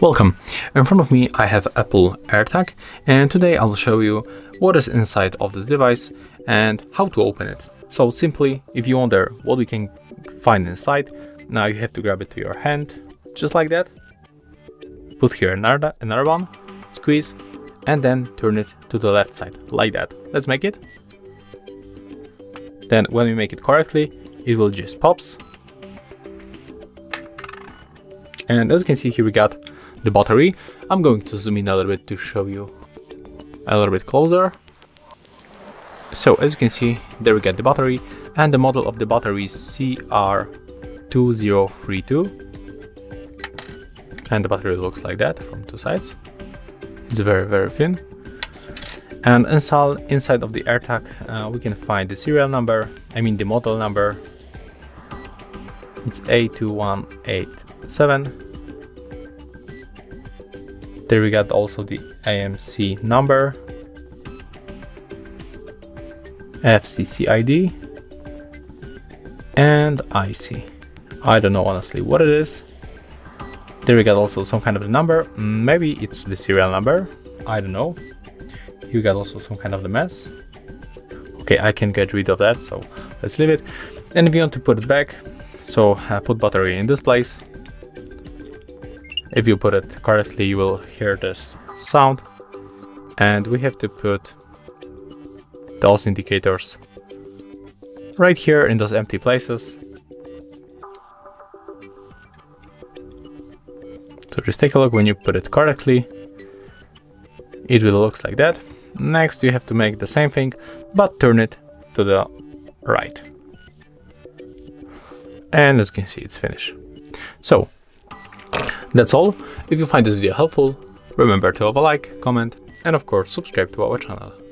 Welcome! In front of me I have Apple AirTag, and today I will show you what is inside of this device and how to open it. So simply, if you wonder what we can find inside, now you have to grab it to your hand, just like that, put here another one, squeeze, and then turn it to the left side, like that. Let's make it. Then when we make it correctly, it will just pops. And as you can see, here we got the battery. I'm going to zoom in a little bit to show you a little bit closer. So as you can see, there we get the battery, and the model of the battery is CR2032. And the battery looks like that from two sides. It's very thin. And inside of the AirTag, we can find the serial number, I mean the model number. It's A2187. There we got also the AMC number, FCC ID, and IC. I don't know honestly what it is. There we got also some kind of the number, maybe it's the serial number, I don't know. You got also some kind of the mess. Okay, I can get rid of that, so let's leave it. And if you want to put it back, so put battery in this place. If you put it correctly, you will hear this sound. And we have to put those indicators right here in those empty places. So just take a look. When you put it correctly, it will look like that. Next, you have to make the same thing, but turn it to the right. And as you can see, it's finished. So that's all. If you find this video helpful, remember to leave a like, comment, and of course, subscribe to our channel.